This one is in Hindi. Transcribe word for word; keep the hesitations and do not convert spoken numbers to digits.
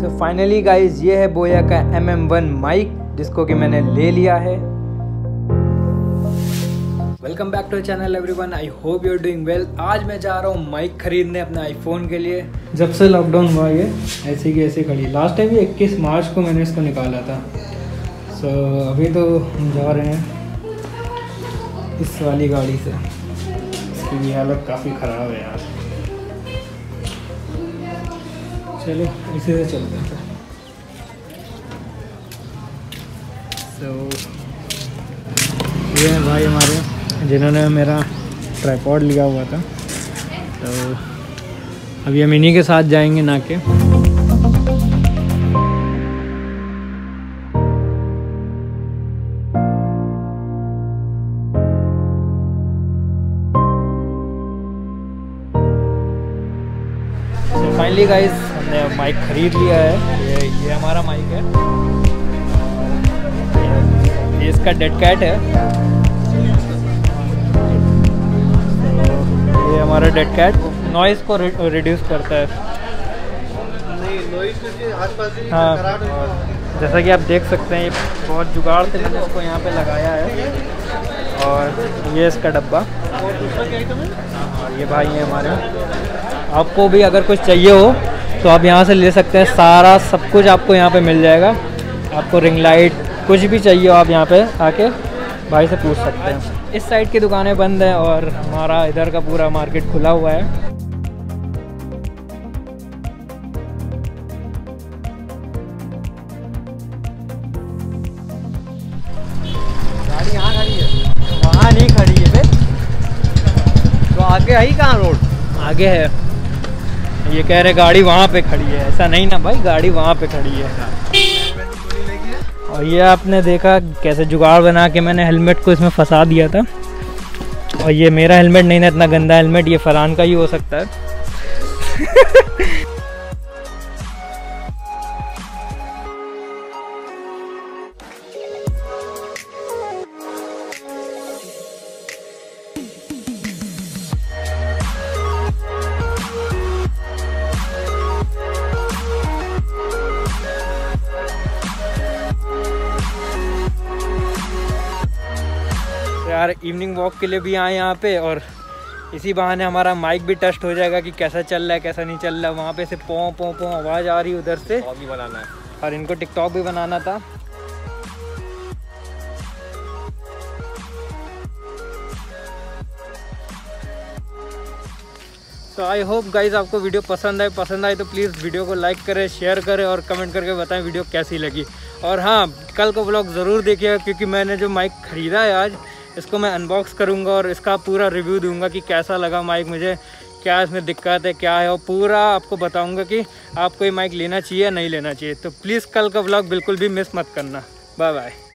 सो फाइनली गाइज ये है बोया का एम एम वन माइक जिसको कि मैंने ले लिया है। Welcome back to channel everyone, I hope you are doing well. आज मैं जा रहा हूँ माइक खरीदने अपने आईफोन के लिए। जब से लॉकडाउन हुआ ये ऐसे की ऐसे खड़ी। लास्ट टाइम भी इक्कीस मार्च को मैंने इसको निकाला था। सो so, अभी तो हम जा रहे हैं इस वाली गाड़ी से। इसकी हालत काफ़ी ख़राब है यार। चलो इसी से चलते हैं। सो ये हैं भाई हमारे जिन्होंने मेरा ट्राइपॉड लिया हुआ था, तो अभी हम इन्हीं के साथ जाएंगे ना के। फाइनली गाइज हमने माइक खरीद लिया है। ये ये हमारा माइक है, ये इसका डेड कैट है। ये हमारा डेड कैट नॉइज़ को रिड्यूस करता है। हाँ, जैसा कि आप देख सकते हैं ये बहुत जुगाड़ से मैंने इसको यहाँ पे लगाया है। और ये इसका डब्बा, और ये भाई है हमारे। आपको भी अगर कुछ चाहिए हो तो आप यहाँ से ले सकते हैं। सारा सब कुछ आपको यहाँ पे मिल जाएगा। आपको रिंग लाइट कुछ भी चाहिए हो आप यहाँ पे आके भाई से पूछ सकते हैं। इस साइड की दुकानें बंद हैं और हमारा इधर का पूरा मार्केट खुला हुआ है। गाड़ी यहाँ खड़ी है, वहाँ नहीं खड़ी है। फिर तो आगे आई कहाँ? रोड आगे है। ये कह रहे गाड़ी वहाँ पे खड़ी है। ऐसा नहीं ना भाई, गाड़ी वहाँ पे खड़ी है। और ये आपने देखा कैसे जुगाड़ बना के मैंने हेलमेट को इसमें फंसा दिया था। और ये मेरा हेलमेट नहीं ना, इतना गंदा हेलमेट ये फरहान का ही हो सकता है। यार इवनिंग वॉक के लिए भी आए यहाँ पे, और इसी बहाने हमारा माइक भी टेस्ट हो जाएगा कि कैसा चल रहा है कैसा नहीं चल रहा है। वहाँ पे से पों पों पों आवाज़ आ रही है उधर से। भी बनाना है और इनको टिकटॉक भी बनाना था। तो आई होप गाइज आपको वीडियो पसंद आए। पसंद आए तो प्लीज़ वीडियो को लाइक करें, शेयर करें और कमेंट करके बताएं वीडियो कैसी लगी। और हाँ, कल को ब्लॉग ज़रूर देखिएगा क्योंकि मैंने जो माइक ख़रीदा है आज इसको मैं अनबॉक्स करूंगा और इसका पूरा रिव्यू दूंगा कि कैसा लगा माइक मुझे, क्या इसमें दिक्कत है क्या है, और पूरा आपको बताऊंगा कि आपको ये माइक लेना चाहिए या नहीं लेना चाहिए। तो प्लीज़ कल का ब्लॉग बिल्कुल भी मिस मत करना। Bye bye.